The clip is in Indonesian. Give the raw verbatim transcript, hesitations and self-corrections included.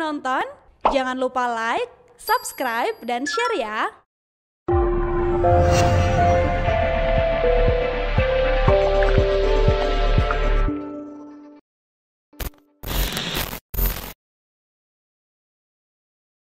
udah nonton, jangan lupa like, subscribe, dan share ya!